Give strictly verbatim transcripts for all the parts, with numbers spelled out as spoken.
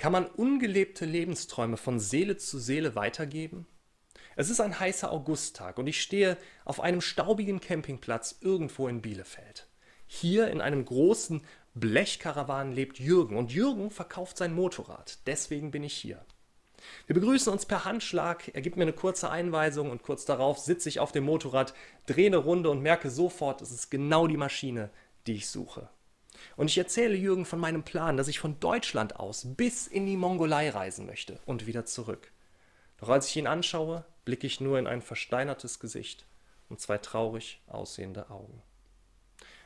Kann man ungelebte Lebensträume von Seele zu Seele weitergeben? Es ist ein heißer Augusttag und ich stehe auf einem staubigen Campingplatz irgendwo in Bielefeld. Hier in einem großen Blechkarawan lebt Jürgen und Jürgen verkauft sein Motorrad. Deswegen bin ich hier. Wir begrüßen uns per Handschlag, er gibt mir eine kurze Einweisung und kurz darauf sitze ich auf dem Motorrad, drehe eine Runde und merke sofort, es ist genau die Maschine, die ich suche. Und ich erzähle Jürgen von meinem Plan, dass ich von Deutschland aus bis in die Mongolei reisen möchte und wieder zurück. Doch als ich ihn anschaue, blicke ich nur in ein versteinertes Gesicht und zwei traurig aussehende Augen.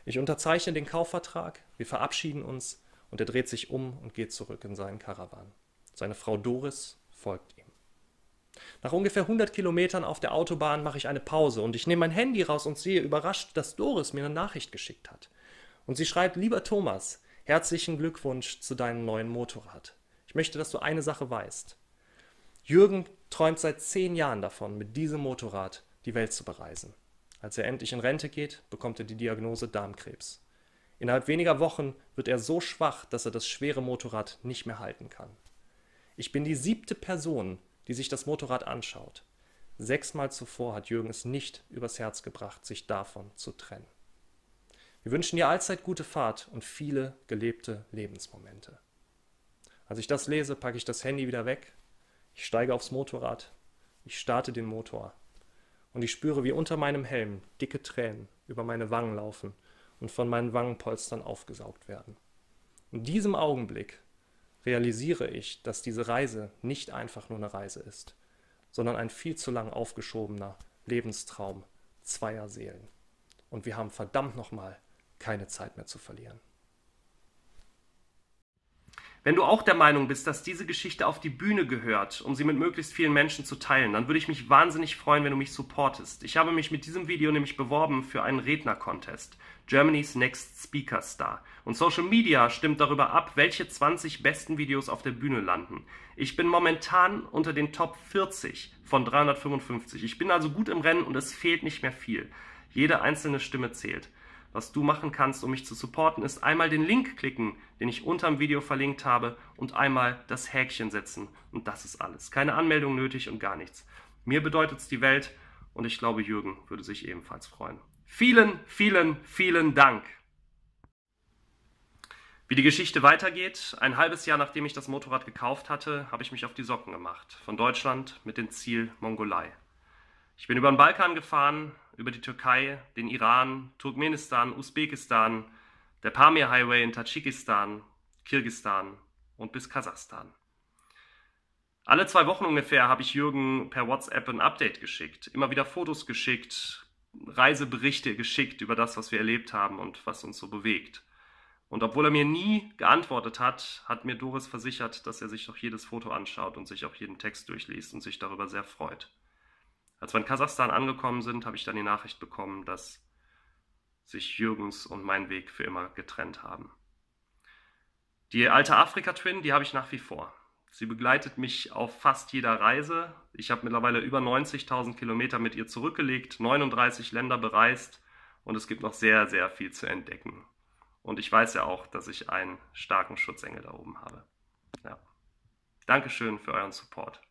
Ich unterzeichne den Kaufvertrag, wir verabschieden uns und er dreht sich um und geht zurück in seinen Karawan. Seine Frau Doris folgt ihm. Nach ungefähr hundert Kilometern auf der Autobahn mache ich eine Pause und ich nehme mein Handy raus und sehe überrascht, dass Doris mir eine Nachricht geschickt hat. Und sie schreibt, lieber Thomas, herzlichen Glückwunsch zu deinem neuen Motorrad. Ich möchte, dass du eine Sache weißt. Jürgen träumt seit zehn Jahren davon, mit diesem Motorrad die Welt zu bereisen. Als er endlich in Rente geht, bekommt er die Diagnose Darmkrebs. Innerhalb weniger Wochen wird er so schwach, dass er das schwere Motorrad nicht mehr halten kann. Ich bin die siebte Person, die sich das Motorrad anschaut. Sechsmal zuvor hat Jürgen es nicht übers Herz gebracht, sich davon zu trennen. Wir wünschen dir allzeit gute Fahrt und viele gelebte Lebensmomente. Als ich das lese, packe ich das Handy wieder weg. Ich steige aufs Motorrad. Ich starte den Motor. Und ich spüre, wie unter meinem Helm dicke Tränen über meine Wangen laufen und von meinen Wangenpolstern aufgesaugt werden. In diesem Augenblick realisiere ich, dass diese Reise nicht einfach nur eine Reise ist, sondern ein viel zu lang aufgeschobener Lebenstraum zweier Seelen. Und wir haben verdammt nochmal keine Zeit mehr zu verlieren. Wenn du auch der Meinung bist, dass diese Geschichte auf die Bühne gehört, um sie mit möglichst vielen Menschen zu teilen, dann würde ich mich wahnsinnig freuen, wenn du mich supportest. Ich habe mich mit diesem Video nämlich beworben für einen Redner-Contest, Germany's Next Speaker Star. Und Social Media stimmt darüber ab, welche zwanzig besten Videos auf der Bühne landen. Ich bin momentan unter den Top vierzig von dreihundertfünfundfünfzig. Ich bin also gut im Rennen und es fehlt nicht mehr viel. Jede einzelne Stimme zählt. Was du machen kannst, um mich zu supporten, ist einmal den Link klicken, den ich unterm Video verlinkt habe, und einmal das Häkchen setzen. Und das ist alles. Keine Anmeldung nötig und gar nichts. Mir bedeutet es die Welt und ich glaube, Jürgen würde sich ebenfalls freuen. Vielen, vielen, vielen Dank! Wie die Geschichte weitergeht, ein halbes Jahr nachdem ich das Motorrad gekauft hatte, habe ich mich auf die Socken gemacht. Von Deutschland mit dem Ziel Mongolei. Ich bin über den Balkan gefahren, über die Türkei, den Iran, Turkmenistan, Usbekistan, der Pamir Highway in Tadschikistan, Kirgistan und bis Kasachstan. Alle zwei Wochen ungefähr habe ich Jürgen per WhatsApp ein Update geschickt, immer wieder Fotos geschickt, Reiseberichte geschickt über das, was wir erlebt haben und was uns so bewegt. Und obwohl er mir nie geantwortet hat, hat mir Doris versichert, dass er sich doch jedes Foto anschaut und sich auch jeden Text durchliest und sich darüber sehr freut. Als wir in Kasachstan angekommen sind, habe ich dann die Nachricht bekommen, dass sich Jürgens und mein Weg für immer getrennt haben. Die alte Africa Twin, die habe ich nach wie vor. Sie begleitet mich auf fast jeder Reise. Ich habe mittlerweile über neunzigtausend Kilometer mit ihr zurückgelegt, neununddreißig Länder bereist und es gibt noch sehr, sehr viel zu entdecken. Und ich weiß ja auch, dass ich einen starken Schutzengel da oben habe. Ja. Dankeschön für euren Support.